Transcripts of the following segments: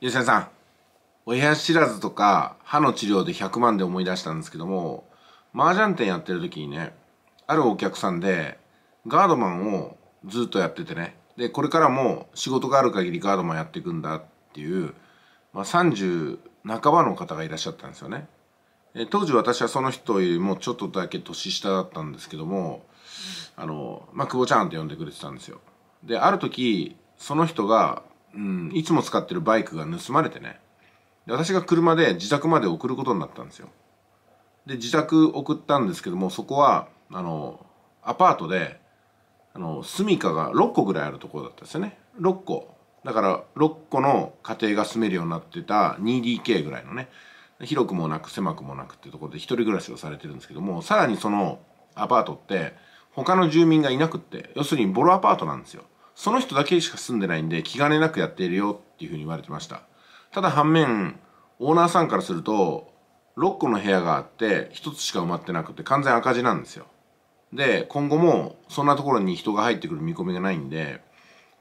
吉田さん、親知らずとか歯の治療で100万で思い出したんですけども、麻雀店やってる時にね、あるお客さんでガードマンをずっとやっててね、でこれからも仕事がある限りガードマンやっていくんだっていう、30半ばの方がいらっしゃったんですよね。当時私はその人よりもちょっとだけ年下だったんですけども、久保ちゃんって呼んでくれてたんですよ。である時その人が、いつも使ってるバイクが盗まれてね、私が車で自宅まで送ることになったんですよ。で自宅送ったんですけども、そこはアパートで住みかが6個ぐらいあるところだったんですよね。6個、だから6個の家庭が住めるようになってた 2DK ぐらいのね、広くもなく狭くもなくっていうところで一人暮らしをされてるんですけども、さらにそのアパートって他の住民がいなくって、要するにボロアパートなんですよ。その人だけしか住んでないんで気兼ねなくやっているよっていうふうに言われてました。ただ反面オーナーさんからすると6個の部屋があって1つしか埋まってなくて完全赤字なんですよ。で今後もそんなところに人が入ってくる見込みがないんで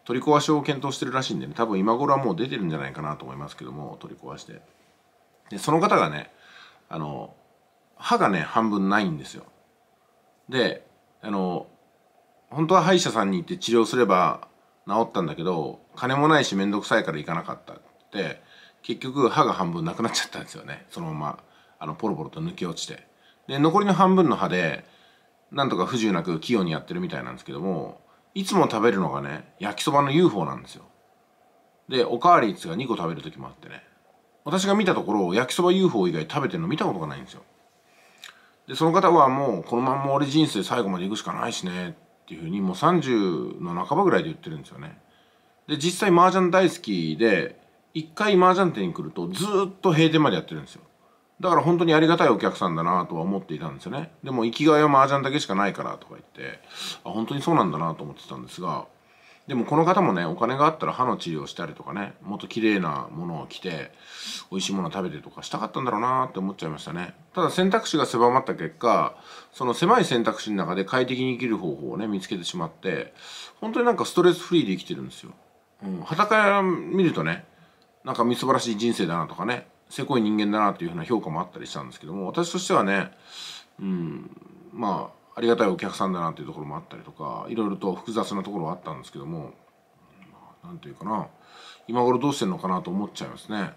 取り壊しを検討してるらしいんでね、多分今頃はもう出てるんじゃないかなと思いますけども、取り壊して。でその方がね、歯がね半分ないんですよ。で本当は歯医者さんに行って治療すれば治ったんだけど、金もないし面倒くさいから行かなかったって、結局歯が半分なくなっちゃったんですよね。そのままポロポロと抜け落ちて、で残りの半分の歯でなんとか不自由なく器用にやってるみたいなんですけども、いつも食べるのがね焼きそばの UFO なんですよ。でおかわり率が2個食べる時もあってね、私が見たところ焼きそば UFO 以外食べてるの見たことがないんですよ。でその方はもうこのまんま俺人生最後まで行くしかないしねっていうふうにもう30の半ばぐらいで言ってるんですよね。で実際麻雀大好きで1回麻雀店に来るとずっと閉店までやってるんですよ。だから本当にありがたいお客さんだなとは思っていたんですよね。でも生きがいは麻雀だけしかないからとか言って、あ本当にそうなんだなと思ってたんですが、でもこの方もねお金があったら歯の治療をしたりとかね、もっと綺麗なものを着て美味しいものを食べてとかしたかったんだろうなって思っちゃいましたね。ただ選択肢が狭まった結果、その狭い選択肢の中で快適に生きる方法をね見つけてしまって、本当になんかストレスフリーで生きてるんですよ。傍から見るとね、なんかみすぼらしい人生だなとかね、せこい人間だなっていうふうな評価もあったりしたんですけども、私としてはねありがたいお客さんだなっていうところもあったりとか、いろいろと複雑なところはあったんですけども、なんていうかな、今頃どうしてるのかなと思っちゃいますね。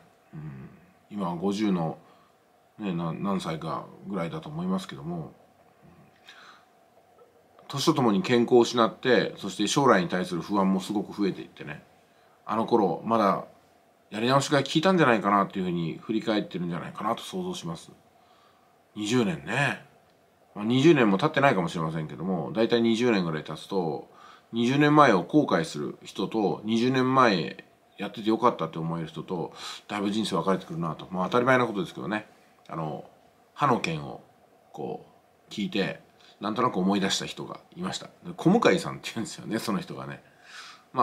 今は50の、ね、何歳かぐらいだと思いますけども、年とともに健康を失って、そして将来に対する不安もすごく増えていってね、あの頃まだやり直しが効いたんじゃないかなっていうふうに振り返ってるんじゃないかなと想像します。20年ね、20年も経ってないかもしれませんけども、だいたい20年ぐらい経つと20年前を後悔する人と、20年前やっててよかったって思える人と、だいぶ人生分かれてくるなと、当たり前なことですけどね、歯の件をこう聞いてなんとなく思い出した人がいました。小向さんっていうんですよね、その人がね。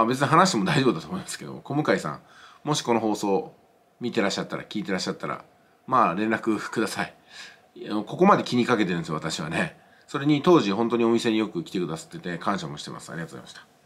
別に話しても大丈夫だと思いますけど、小向さんもしこの放送見てらっしゃったら、聞いてらっしゃったら連絡ください。ここまで気にかけてるんですよ私はね。それに当時本当にお店によく来てくださってて感謝もしてます。ありがとうございました。